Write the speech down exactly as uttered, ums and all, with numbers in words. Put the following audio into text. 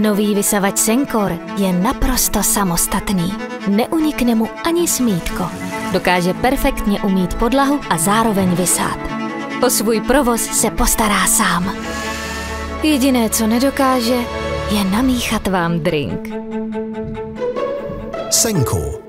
Nový vysavač Sencor je naprosto samostatný. Neunikne mu ani smítko. Dokáže perfektně umýt podlahu a zároveň vysát. O svůj provoz se postará sám. Jediné, co nedokáže, je namíchat vám drink. Sencor.